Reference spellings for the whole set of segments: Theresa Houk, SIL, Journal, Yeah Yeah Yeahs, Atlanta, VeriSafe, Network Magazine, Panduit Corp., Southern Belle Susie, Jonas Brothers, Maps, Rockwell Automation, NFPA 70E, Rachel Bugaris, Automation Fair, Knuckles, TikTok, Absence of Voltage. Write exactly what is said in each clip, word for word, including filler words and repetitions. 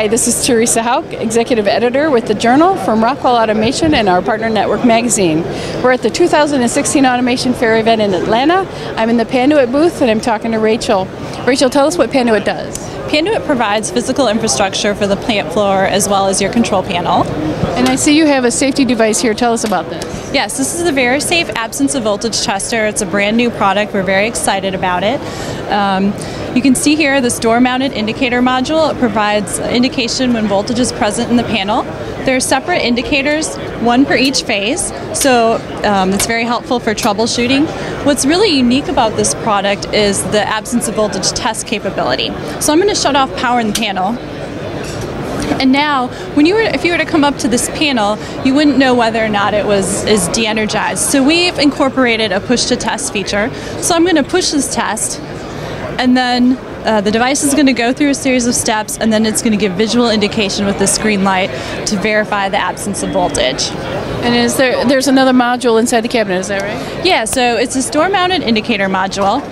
Hi, this is Theresa Houk, Executive Editor with the Journal from Rockwell Automation and our partner Network Magazine. We're at the two thousand sixteen Automation Fair event in Atlanta. I'm in the Panduit booth and I'm talking to Rachel. Rachel, tell us what Panduit does. Panduit provides physical infrastructure for the plant floor as well as your control panel. And I see you have a safety device here. Tell us about this. Yes, this is the VeriSafe Absence of Voltage Tester. It's a brand new product. We're very excited about it. Um, you can see here this door-mounted indicator module. It provides indication when voltage is present in the panel. There are separate indicators, one per each phase, so um, it's very helpful for troubleshooting. What's really unique about this product is the absence of voltage test capability. So I'm going to shut off power in the panel. And now, when you were, if you were to come up to this panel, you wouldn't know whether or not it was is de-energized. So we've incorporated a push-to-test feature. So I'm going to push this test, and then uh, the device is going to go through a series of steps, and then it's going to give visual indication with this green light to verify the absence of voltage. And is there there's another module inside the cabinet, is that right? Yeah, so it's this door-mounted indicator module,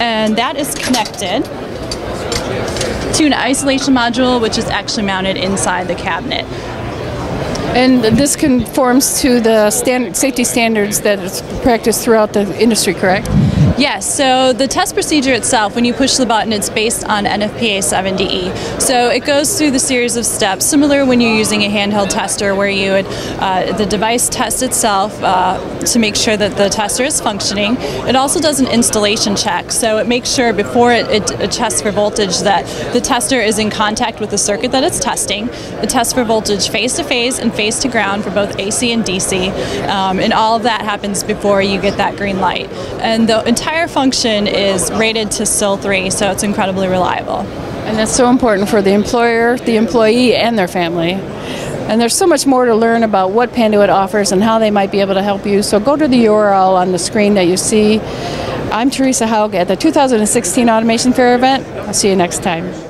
and that is connected to an isolation module, which is actually mounted inside the cabinet. And this conforms to the standard safety standards that is practiced throughout the industry, correct? Yes, so the test procedure itself, when you push the button, it's based on N F P A seventy E. So it goes through the series of steps, similar when you're using a handheld tester where you would, uh, the device tests itself uh, to make sure that the tester is functioning. It also does an installation check, so it makes sure before it, it, it tests for voltage that the tester is in contact with the circuit that it's testing. It tests for voltage face-to-face and face-to-ground for both A C and D C, um, and all of that happens before you get that green light. And the entire The entire function is rated to S I L three, so it's incredibly reliable. And that's so important for the employer, the employee, and their family. And there's so much more to learn about what Panduit offers and how they might be able to help you. So go to the U R L on the screen that you see. I'm Theresa Houk at the two thousand sixteen Automation Fair event. I'll see you next time.